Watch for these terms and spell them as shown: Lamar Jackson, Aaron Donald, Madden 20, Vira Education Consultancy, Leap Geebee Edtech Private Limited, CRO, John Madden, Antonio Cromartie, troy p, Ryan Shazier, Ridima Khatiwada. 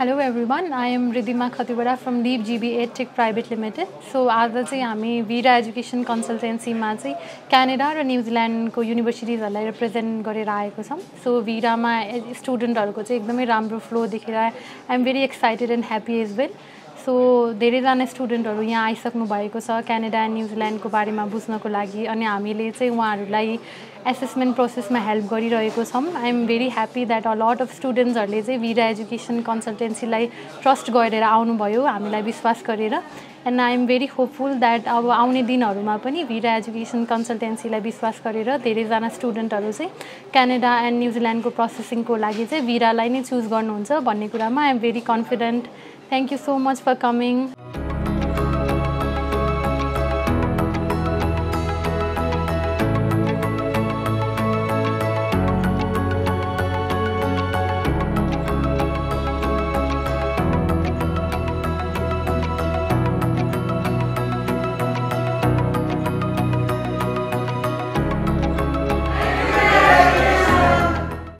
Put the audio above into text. Hello everyone, I am Ridima Khatiwada from Leap Geebee Edtech Private Limited. So, today I Vira Education Consultancy in Canada and New Zealand universities represent. So, Vira ma student flow. I am very excited and happy as well. So, there is a student who is in Canada and New Zealand and assessment process ma help gari raheko chham. I am very happy that a lot of students are Vira Education Consultancy lai trust garera aunu bhayo, hamilai vishwas garera, and I am very hopeful that aba aune dinharu ma pani Vira Education Consultancy lai vishwas garera dherai jana student haru chai Canada and New Zealand ko processing ko lagi chai Vira lai nai choose garnuhuncha bhanne kura ma I am very confident. Thank you so much for coming.